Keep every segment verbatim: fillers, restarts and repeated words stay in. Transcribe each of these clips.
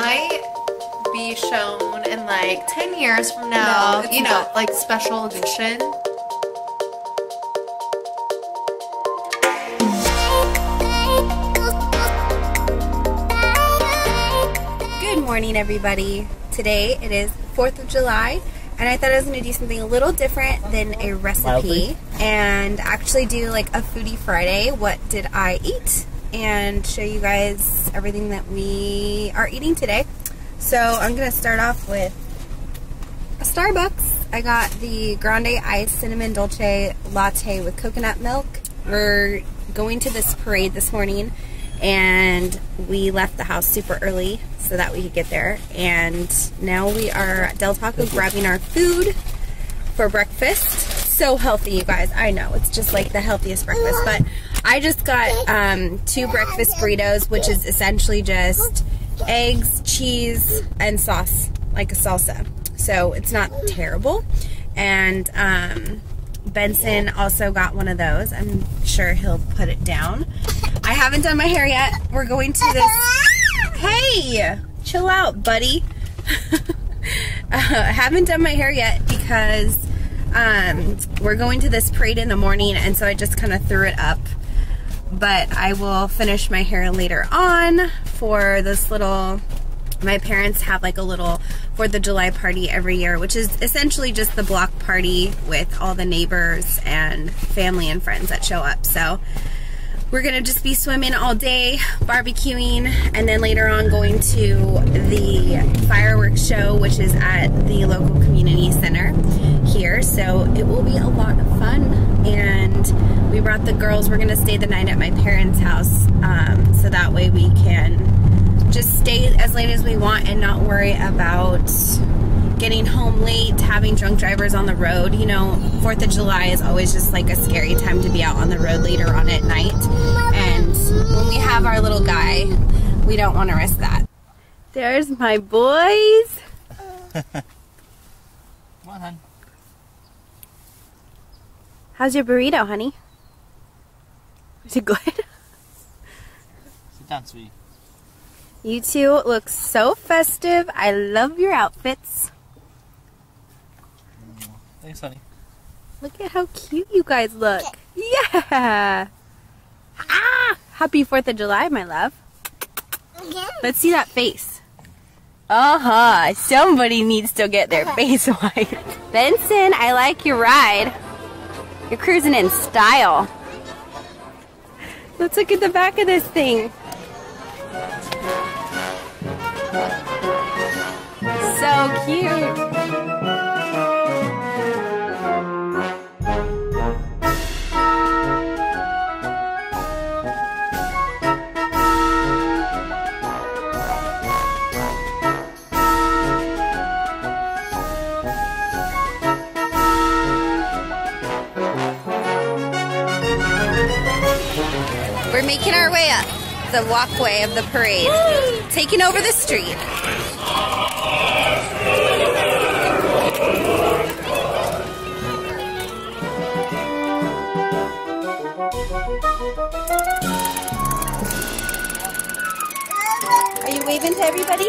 might be shown in like ten years from now, no, you know, not. Like special edition. Good morning, everybody. Today it is fourth of July. And I thought I was going to do something a little different than a recipe Wildly. and actually do like a Foodie Friday, what did I eat, and show you guys everything that we are eating today. So I'm going to start off with a Starbucks. I got the Grande Iced Cinnamon Dolce Latte with coconut milk. We're going to this parade this morning and we left the house super early so that we could get there, and now we are at Del Taco grabbing our food for breakfast. So healthy, you guys. I know, it's just like the healthiest breakfast, but I just got um, two breakfast burritos, which is essentially just eggs, cheese, and sauce, like a salsa. So it's not terrible. And um, Benson also got one of those. I'm sure he'll put it down. I haven't done my hair yet. We're going to this. Hey, chill out, buddy. I uh, haven't done my hair yet because um, we're going to this parade in the morning, and so I just kind of threw it up. But I will finish my hair later on for this little. My parents have like a little fourth of July party every year, which is essentially just the block party with all the neighbors and family and friends that show up. So. We're gonna just be swimming all day, barbecuing, and then later on going to the fireworks show, which is at the local community center here. So it will be a lot of fun. And we brought the girls. We're gonna stay the night at my parents' house, um, so that way we can just stay as late as we want and not worry about getting home late, having drunk drivers on the road. You know, fourth of July is always just like a scary time to be out on the road later on at night. And when we have our little guy, we don't want to risk that. There's my boys. Come on, hon. How's your burrito, honey? Is it good? Sit down, sweetie. You two look so festive. I love your outfits. Thanks, honey. Look at how cute you guys look. Yeah. Ah! Happy fourth of July, my love. Let's see that face. Uh-huh. Somebody needs to get their face white. Benson, I like your ride. You're cruising in style. Let's look at the back of this thing. So cute. We're making our way up the walkway of the parade, taking over the street. Are you waving to everybody?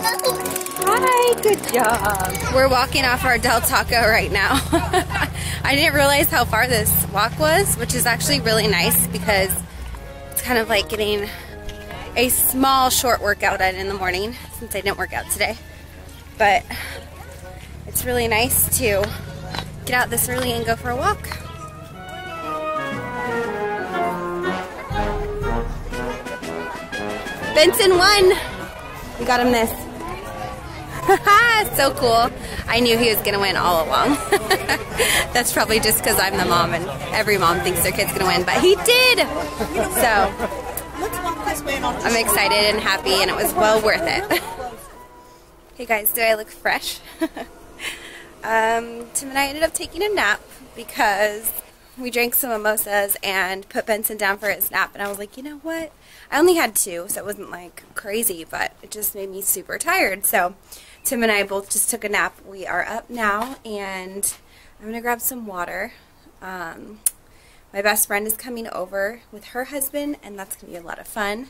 Hi, good job. We're walking off our Del Taco right now. I didn't realize how far this walk was, which is actually really nice because it's kind of like getting a small short workout in in the morning since I didn't work out today. But it's really nice to get out this early and go for a walk. Benson won! We got him this. So cool. I knew he was gonna win all along. That's probably just because I'm the mom and every mom thinks their kid's gonna win, but he did! So, I'm excited and happy, and it was well worth it. Hey guys, do I look fresh? um, Tim and I ended up taking a nap because we drank some mimosas and put Benson down for his nap, and I was like, you know what? I only had two, so it wasn't like crazy, but it just made me super tired. So Tim and I both just took a nap. We are up now, and I'm gonna grab some water. Um, my best friend is coming over with her husband, and that's gonna be a lot of fun.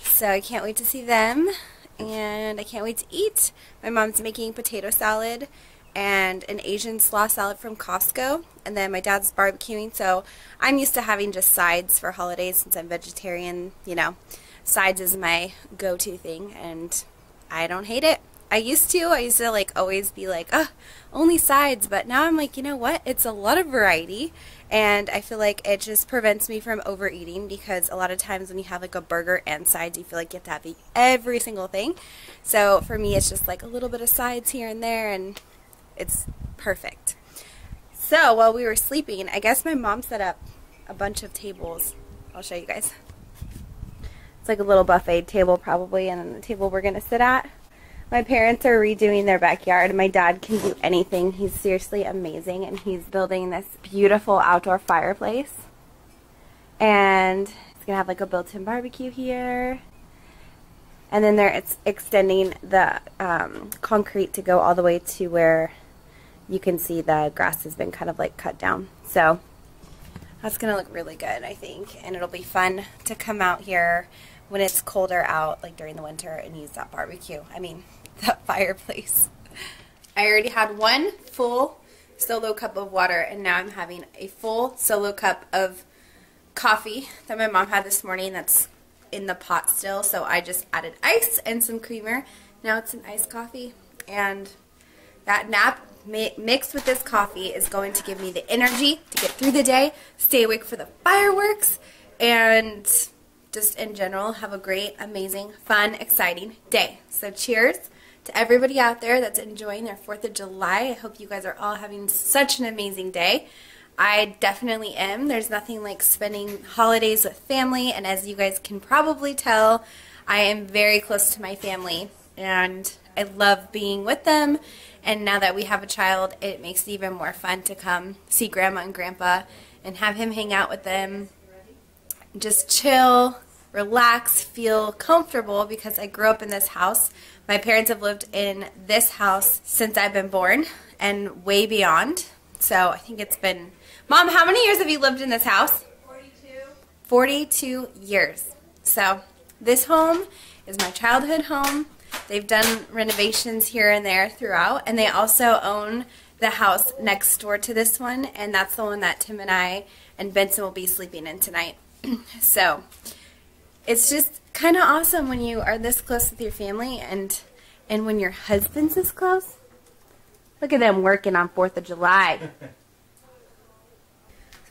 So I can't wait to see them. and I can't wait to eat. My mom's making potato salad and an Asian slaw salad from Costco, and then my dad's barbecuing, so I'm used to having just sides for holidays since I'm vegetarian. You know, sides is my go-to thing, and I don't hate it. I used to, I used to like always be like, oh, only sides, but now I'm like, you know what, it's a lot of variety, and I feel like it just prevents me from overeating, because a lot of times when you have like a burger and sides, you feel like you have to have every single thing. So for me, it's just like a little bit of sides here and there, and it's perfect. So while we were sleeping, I guess my mom set up a bunch of tables. I'll show you guys. It's like a little buffet table probably, and the table we're going to sit at. My parents are redoing their backyard. My dad can do anything. He's seriously amazing, and he's building this beautiful outdoor fireplace. And it's going to have like a built-in barbecue here. And then they're it's extending the um, concrete to go all the way to where you can see the grass has been kind of like cut down. So that's going to look really good, I think. And it'll be fun to come out here when it's colder out, like during the winter, and use that barbecue. I mean, that fireplace. I already had one full solo cup of water, and now I'm having a full solo cup of coffee that my mom had this morning that's in the pot still, so I just added ice and some creamer. Now it's an iced coffee, and that nap mi mixed with this coffee is going to give me the energy to get through the day, stay awake for the fireworks, and just in general have a great, amazing, fun, exciting day. So cheers to everybody out there that's enjoying their fourth of July. I hope you guys are all having such an amazing day. I definitely am. There's nothing like spending holidays with family, and as you guys can probably tell, I am very close to my family, and I love being with them, and now that we have a child, it makes it even more fun to come see Grandma and Grandpa and have him hang out with them, just chill, relax, feel comfortable, because I grew up in this house. My parents have lived in this house since I've been born and way beyond, so I think it's been... Mom, how many years have you lived in this house? forty-two. forty-two years. So this home is my childhood home. They've done renovations here and there throughout, and they also own the house next door to this one, and that's the one that Tim and I and Benson will be sleeping in tonight. So it's just kind of awesome when you are this close with your family, and and when your husband's this close. Look at them working on fourth of July. So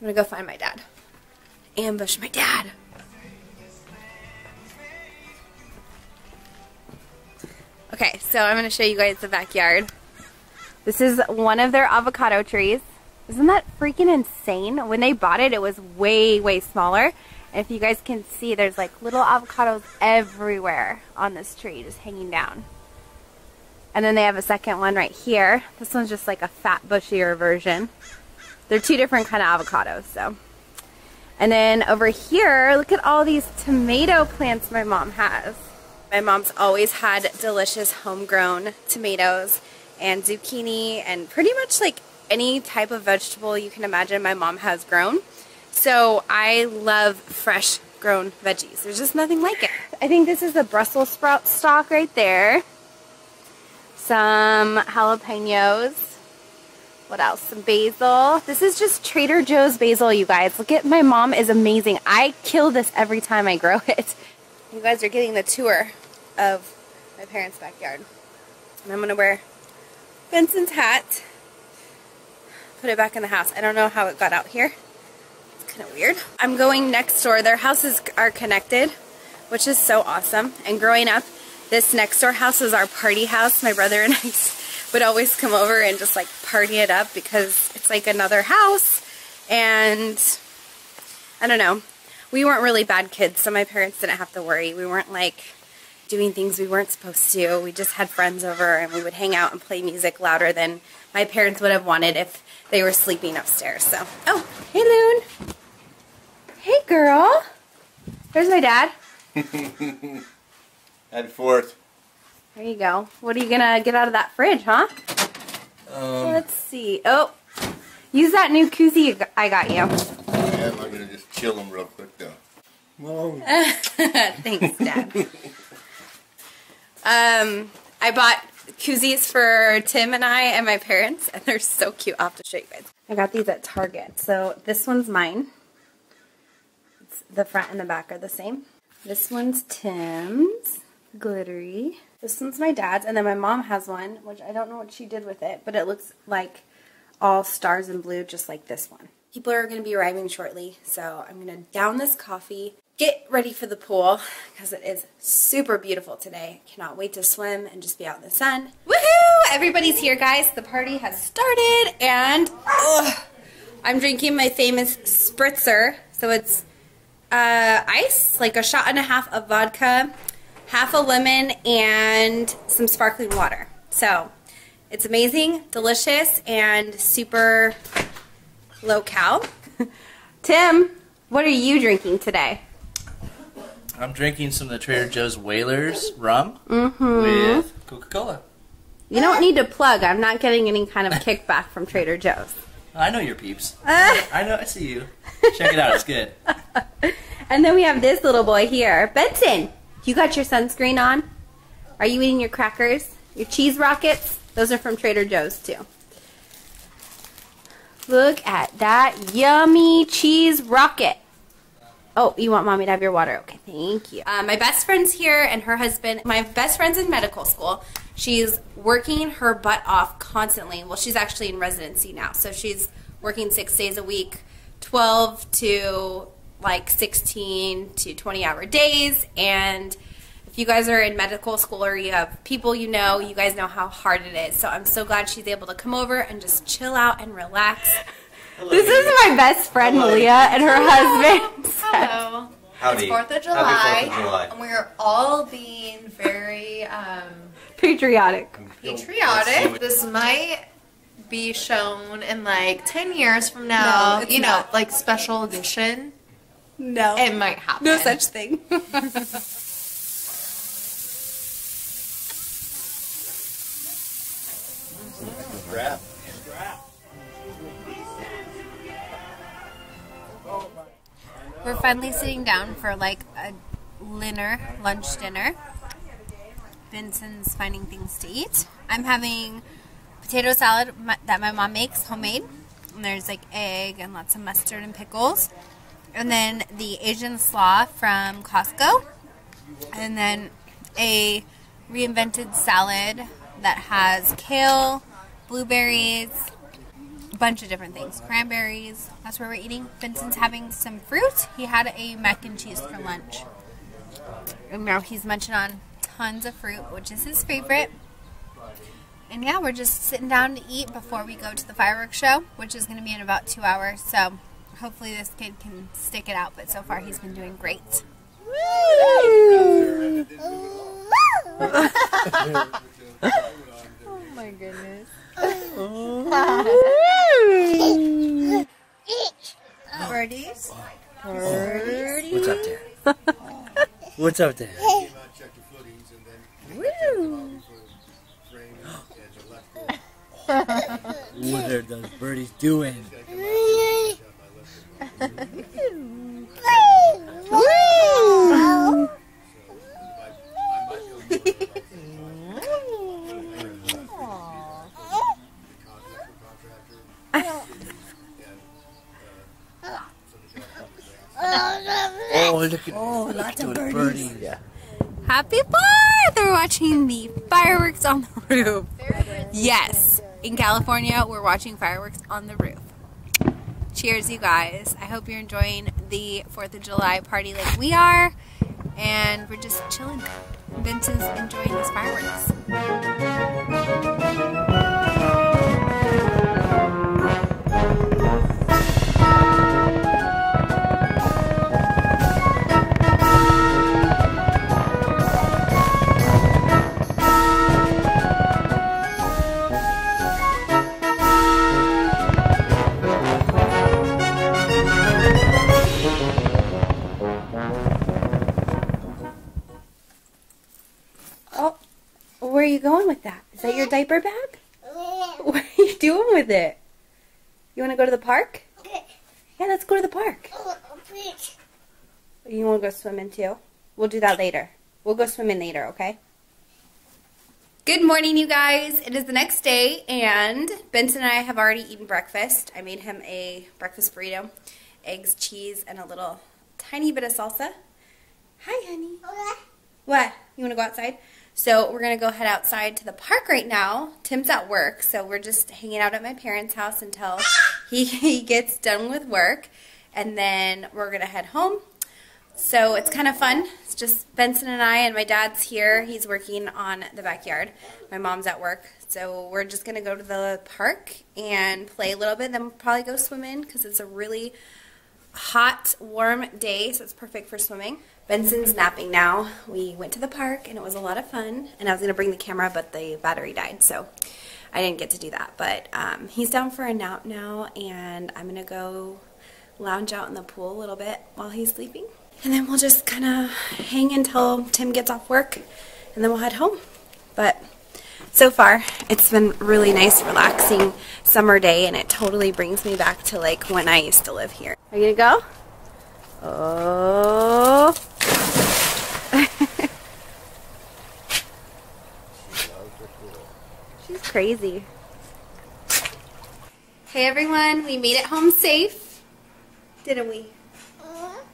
I'm going to go find my dad. Ambush my dad. Okay, so I'm going to show you guys the backyard. This is one of their avocado trees. Isn't that freaking insane? When they bought it, it was way, way smaller. And if you guys can see, there's like little avocados everywhere on this tree, just hanging down. And then they have a second one right here. This one's just like a fat, bushier version. They're two different kind of avocados, so. And then over here, look at all these tomato plants my mom has. My mom's always had delicious homegrown tomatoes and zucchini and pretty much like any type of vegetable you can imagine my mom has grown. So I love fresh grown veggies. There's just nothing like it. I think this is the Brussels sprout stalk right there. Some jalapenos. What else? Some basil. This is just Trader Joe's basil, you guys. Look at my mom is amazing. I kill this every time I grow it. You guys are getting the tour of my parents' backyard. And I'm going to wear Benson's hat. Put it back in the house. I don't know how it got out here. It's kind of weird. I'm going next door. Their houses are connected, which is so awesome. And growing up, this next door house was our party house. My brother and I would always come over and just like party it up, because it's like another house, and I don't know. We weren't really bad kids, so my parents didn't have to worry. We weren't like doing things we weren't supposed to. We just had friends over, and we would hang out and play music louder than my parents would have wanted if they were sleeping upstairs. So, oh, hey Loon. Hey girl. There's my dad. And forth. There you go. What are you gonna get out of that fridge, huh? Um, Let's see. Oh, use that new koozie I got you. Yeah, I'm gonna just chill them real quick though. Whoa. Thanks, Dad. Um, I bought koozies for Tim and I and my parents, and they're so cute. I'll have to show you guys. I got these at Target. So this one's mine. It's the front and the back are the same. This one's Tim's, glittery. This one's my dad's, and then my mom has one, which I don't know what she did with it, but it looks like all stars and blue, just like this one. People are going to be arriving shortly, so I'm going to down this coffee, get ready for the pool, because it is super beautiful today. Cannot wait to swim and just be out in the sun. Woohoo! Everybody's here, guys. The party has started, and oh, I'm drinking my famous spritzer. So it's uh, ice, like a shot and a half of vodka, half a lemon, and some sparkling water. So it's amazing, delicious, and super low cal. Tim, what are you drinking today? I'm drinking some of the Trader Joe's Whalers rum mm-hmm. with Coca-Cola. You don't need to plug. I'm not getting any kind of kickback from Trader Joe's. I know your peeps. Uh. I know. I see you. Check it out. It's good. And then we have this little boy here. Benson, you got your sunscreen on? Are you eating your crackers? Your cheese rockets? Those are from Trader Joe's, too. Look at that yummy cheese rocket. Oh, you want mommy to have your water? Okay, thank you. Uh, my best friend's here and her husband. My best friend's in medical school. She's working her butt off constantly. Well, she's actually in residency now. So she's working six days a week, twelve to like sixteen to twenty hour days. And if you guys are in medical school or you have people you know, you guys know how hard it is. So I'm so glad she's able to come over and just chill out and relax. Hello. This is my best friend, Leah, and her Hello. husband. Hello. Howdy. It's fourth of July. Happy fourth of July. And we're all being very um, patriotic. Patriotic. This might be shown in like ten years from now. No, you not. know, like special edition. No. It might happen. No such thing. Crap. We're finally sitting down for like a dinner, lunch dinner. Vincent's finding things to eat. I'm having potato salad that my mom makes, homemade. And there's like egg and lots of mustard and pickles. And then the Asian slaw from Costco. And then a reinvented salad that has kale, blueberries, a bunch of different things, cranberries. That's where we're eating. Vincent's having some fruit. He had a mac and cheese for lunch, and now he's munching on tons of fruit, which is his favorite. And yeah, we're just sitting down to eat before we go to the fireworks show, which is going to be in about two hours. So hopefully this kid can stick it out, but so far he's been doing great. Woo! Oh my goodness. Oh. Birdies. Birdies. What's up there? What's up there? Woo. What are those birdies doing? Woo. Oh, look at, oh, look lots at of birdies. Birdies. Yeah. Happy Fourth! We're watching the fireworks on the roof. Yes, in California, we're watching fireworks on the roof. Cheers, you guys. I hope you're enjoying the fourth of July party like we are. And we're just chilling. Vincent's enjoying his fireworks. Where are you going with that? Is that your diaper bag? What are you doing with it? You want to go to the park? Yeah, let's go to the park. You want to go swimming too? We'll do that later. We'll go swimming later, okay? Good morning, you guys. It is the next day, and Benson and I have already eaten breakfast. I made him a breakfast burrito, eggs, cheese, and a little tiny bit of salsa. Hi, honey. Hola. What? You want to go outside? So we're going to go head outside to the park right now. Tim's at work, so we're just hanging out at my parents' house until he, he gets done with work, and then we're going to head home. So it's kind of fun. It's just Benson and I, and my dad's here. He's working on the backyard. My mom's at work. So we're just going to go to the park and play a little bit. Then we'll probably go swimming because it's a really hot, warm day, so it's perfect for swimming. Benson's napping now. We went to the park, and it was a lot of fun. And I was going to bring the camera, but the battery died, so I didn't get to do that. But um, he's down for a nap now, and I'm going to go lounge out in the pool a little bit while he's sleeping. And then we'll just kind of hang until Tim gets off work, and then we'll head home. But so far, it's been really nice, relaxing summer day, and it totally brings me back to like when I used to live here. Are you gonna go? Oh. She's crazy. Hey everyone, we made it home safe, didn't we?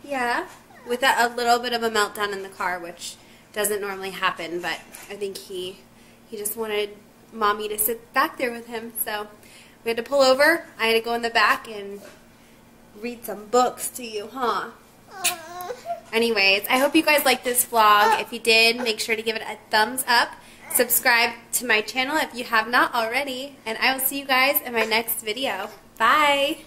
Yeah. With a, a little bit of a meltdown in the car, which doesn't normally happen, but I think he he just wanted Mommy to sit back there with him, so we had to pull over. I had to go in the back and read some books to you, huh? Anyways, I hope you guys liked this vlog. If you did, make sure to give it a thumbs up. Subscribe to my channel if you have not already, and I will see you guys in my next video. Bye!